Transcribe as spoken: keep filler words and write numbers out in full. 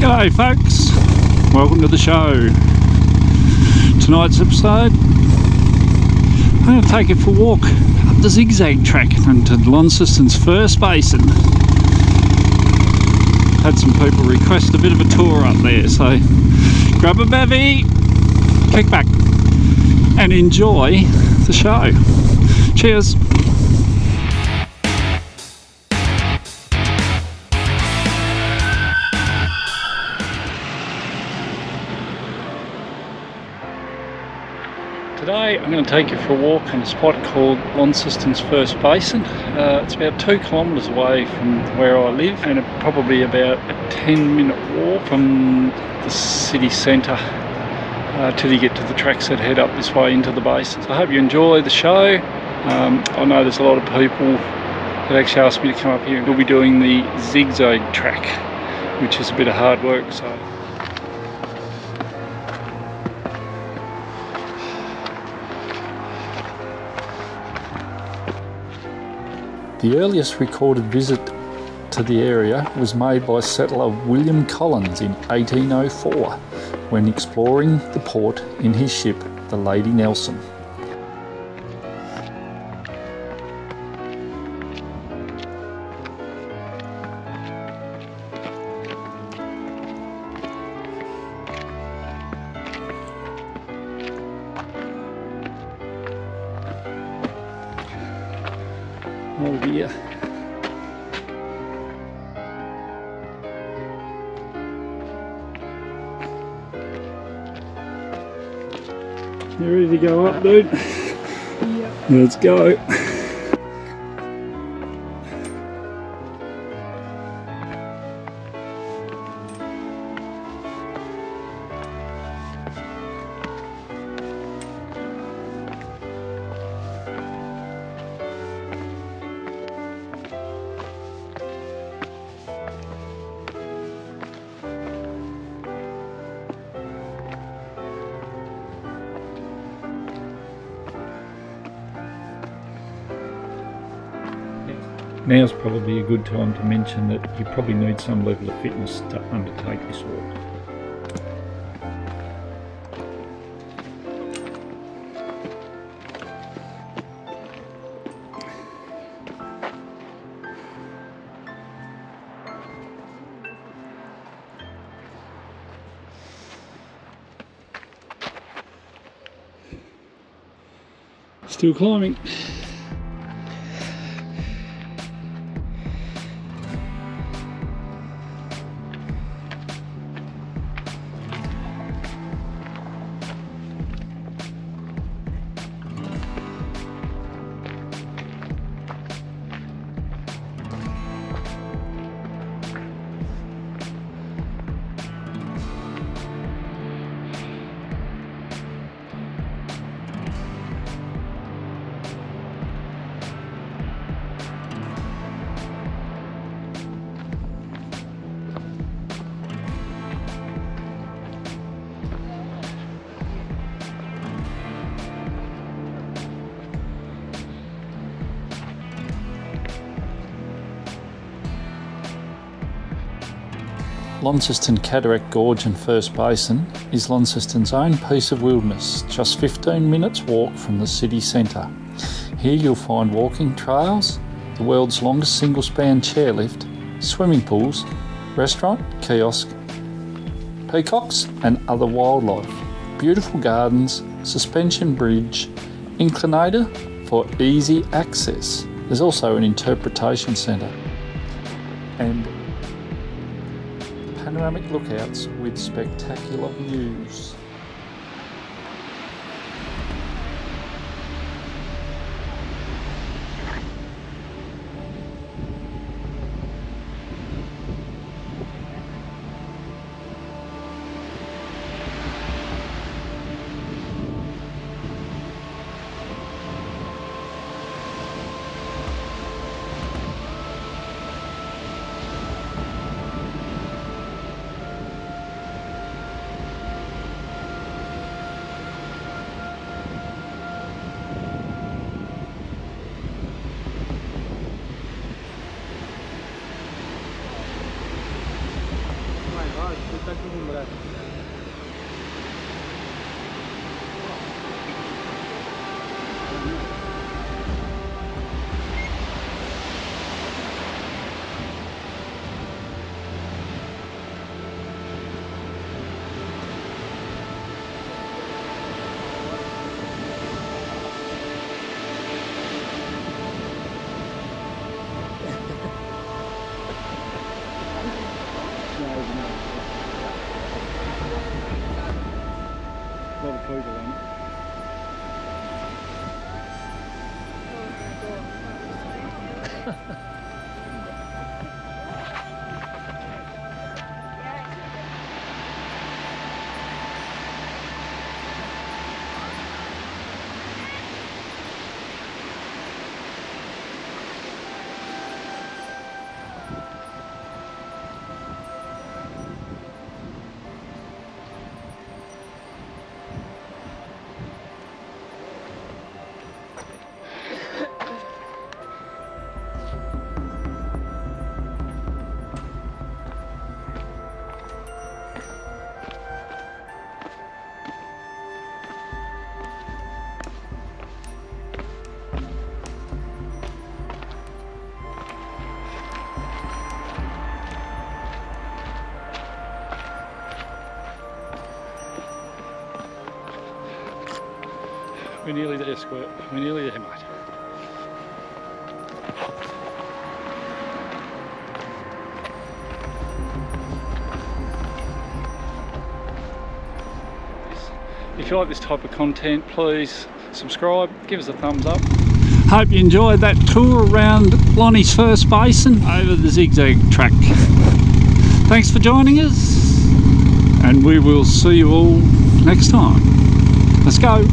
G'day folks, welcome to the show. Tonight's episode, I'm going to take you for a walk up the Zig Zag Track into Launceston's First Basin. Had some people request a bit of a tour up there, so grab a bevy, kick back and enjoy the show. Cheers. Today I'm going to take you for a walk on a spot called Launceston's First Basin. Uh, it's about two kilometres away from where I live and probably about a ten minute walk from the city centre uh, till you get to the tracks that head up this way into the basin. So I hope you enjoy the show. Um, I know there's a lot of people that actually asked me to come up here, and we'll be doing the Zig Zag Track, which is a bit of hard work. So. The earliest recorded visit to the area was made by settler William Collins in eighteen oh four when exploring the port in his ship, the Lady Nelson. Oh dear. You ready to go up, dude? Yep. Let's go. Now's probably a good time to mention that you probably need some level of fitness to undertake this walk. Still climbing. Launceston Cataract Gorge and First Basin is Launceston's own piece of wilderness, just fifteen minutes walk from the city centre. Here you'll find walking trails, the world's longest single span chairlift, swimming pools, restaurant, kiosk, peacocks and other wildlife, beautiful gardens, suspension bridge, inclinator for easy access. There's also an interpretation centre and panoramic lookouts with spectacular views. हाँ इधर तक भी घूम रहा है। We're nearly there, Squirt. We're nearly there, mate. If you like this type of content, please subscribe, give us a thumbs up. Hope you enjoyed that tour around Lonnie's First Basin over the Zig Zag Track. Thanks for joining us, and we will see you all next time. Let's go.